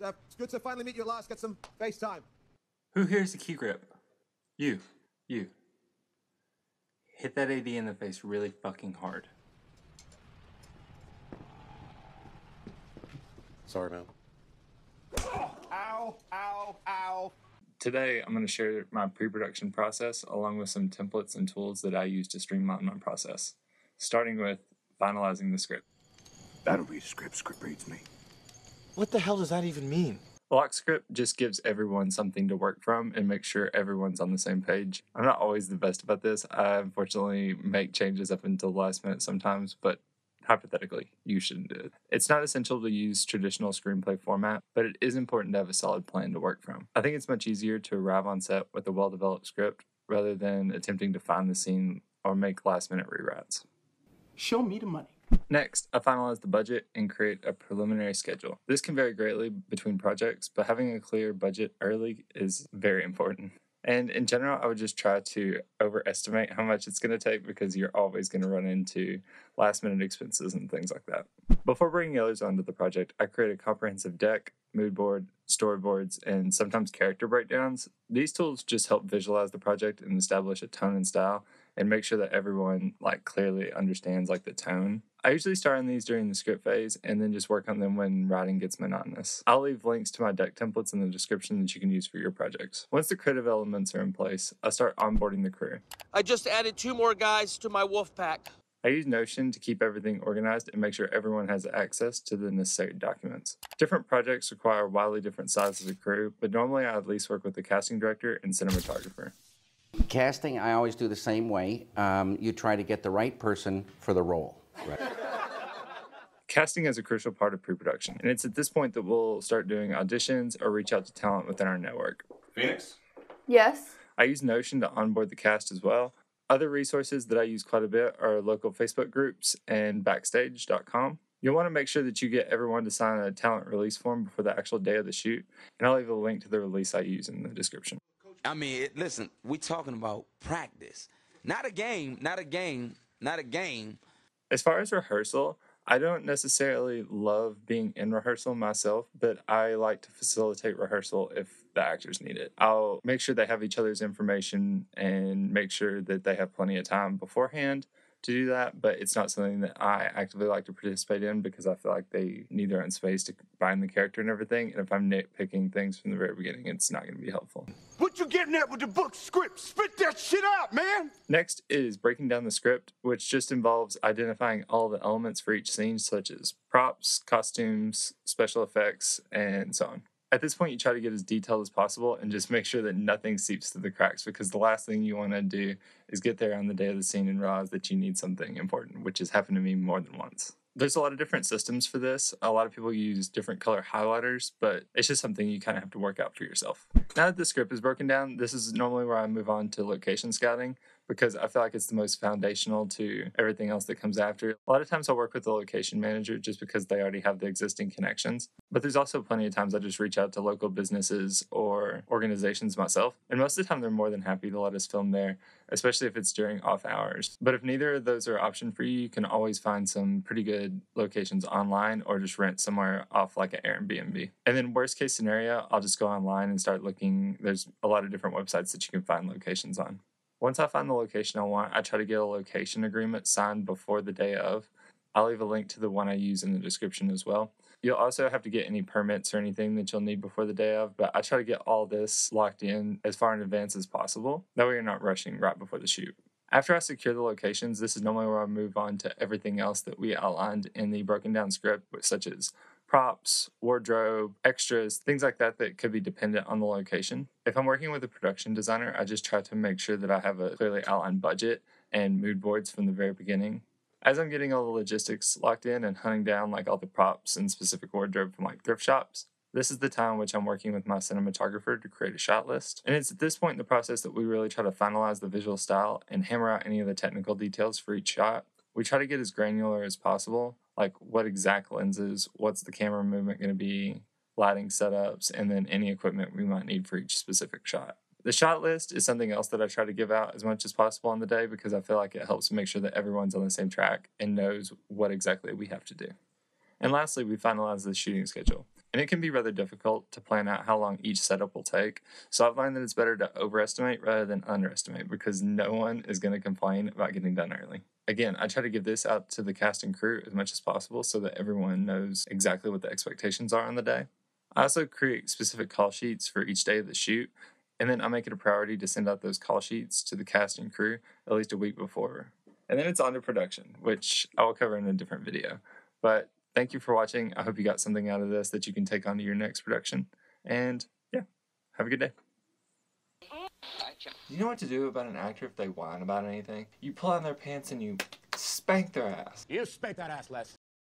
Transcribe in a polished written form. It's good to finally meet you at last. Get some face time. Who here's the key grip? You. Hit that AD in the face really fucking hard. Sorry, man. Ow, ow, ow. Today, I'm going to share my pre-production process along with some templates and tools that I use to streamline my process, starting with finalizing the script. I don't read a script. Script reads me. What the hell does that even mean? Block script just gives everyone something to work from and makes sure everyone's on the same page. I'm not always the best about this. I unfortunately make changes up until the last minute sometimes, but hypothetically, you shouldn't do it. It's not essential to use traditional screenplay format, but it is important to have a solid plan to work from. I think it's much easier to arrive on set with a well-developed script rather than attempting to find the scene or make last-minute rewrites. Show me the money. Next, I finalize the budget and create a preliminary schedule. This can vary greatly between projects, but having a clear budget early is very important. And in general, I would just try to overestimate how much it's going to take because you're always going to run into last-minute expenses and things like that. Before bringing others onto the project, I create a comprehensive deck, mood board, storyboards, and sometimes character breakdowns. These tools just help visualize the project and establish a tone and style and make sure that everyone clearly understands the tone. I usually start on these during the script phase and then just work on them when writing gets monotonous. I'll leave links to my deck templates in the description that you can use for your projects. Once the creative elements are in place, I start onboarding the crew. I just added 2 more guys to my wolf pack. I use Notion to keep everything organized and make sure everyone has access to the necessary documents. Different projects require wildly different sizes of crew, but normally I at least work with the casting director and cinematographer. Casting, I always do the same way. You try to get the right person for the role. Right. Casting is a crucial part of pre-production, and it's at this point that we'll start doing auditions or reach out to talent within our network. Phoenix? Yes? I use Notion to onboard the cast as well. Other resources that I use quite a bit are local Facebook groups and backstage.com. You'll want to make sure that you get everyone to sign a talent release form before the actual day of the shoot, and I'll leave a link to the release I use in the description. I mean, listen, we're talking about practice. Not a game. As far as rehearsal, I don't necessarily love being in rehearsal myself, but I like to facilitate rehearsal if the actors need it. I'll make sure they have each other's information and make sure that they have plenty of time beforehand to do that, but it's not something that I actively like to participate in because I feel like they need their own space to find the character and everything, and if I'm nitpicking things from the very beginning, it's not going to be helpful. What you getting at with the book script? Spit that shit out, man! Next is breaking down the script, which just involves identifying all the elements for each scene, such as props, costumes, special effects, and so on. At this point, you try to get as detailed as possible and just make sure that nothing seeps through the cracks, because the last thing you want to do is get there on the day of the scene and realize that you need something important, which has happened to me more than once. There's a lot of different systems for this. A lot of people use different color highlighters, but it's just something you kind of have to work out for yourself. Now that the script is broken down, this is normally where I move on to location scouting, because I feel like it's the most foundational to everything else that comes after. A lot of times I'll work with the location manager just because they already have the existing connections. But there's also plenty of times I just reach out to local businesses or organizations myself. And most of the time they're more than happy to let us film there, especially if it's during off hours. But if neither of those are an option for you, you can always find some pretty good locations online or just rent somewhere off an Airbnb. And then worst case scenario, I'll just go online and start looking. There's a lot of different websites that you can find locations on. Once I find the location I want, I try to get a location agreement signed before the day of. I'll leave a link to the one I use in the description as well. You'll also have to get any permits or anything that you'll need before the day of, but I try to get all this locked in as far in advance as possible. That way you're not rushing right before the shoot. After I secure the locations, this is normally where I move on to everything else that we outlined in the broken down script, such as props, wardrobe, extras, things like that that could be dependent on the location. If I'm working with a production designer, I just try to make sure that I have a clearly outlined budget and mood boards from the very beginning. As I'm getting all the logistics locked in and hunting down all the props and specific wardrobe from thrift shops, this is the time in which I'm working with my cinematographer to create a shot list. And it's at this point in the process that we really try to finalize the visual style and hammer out any of the technical details for each shot. We try to get as granular as possible, what exact lenses, what's the camera movement going to be, lighting setups, and then any equipment we might need for each specific shot. The shot list is something else that I try to give out as much as possible on the day because I feel like it helps make sure that everyone's on the same track and knows what exactly we have to do. And lastly, we finalize the shooting schedule. and it can be rather difficult to plan out how long each setup will take. So I find that it's better to overestimate rather than underestimate, because no one is going to complain about getting done early. Again, I try to give this out to the cast and crew as much as possible so that everyone knows exactly what the expectations are on the day. I also create specific call sheets for each day of the shoot, and then I make it a priority to send out those call sheets to the cast and crew at least a week before. And then it's on to production, which I will cover in a different video. But thank you for watching. I hope you got something out of this that you can take on to your next production. And yeah, have a good day. You know what to do about an actor if they whine about anything? You pull on their pants and you spank their ass. You spank that ass, Les.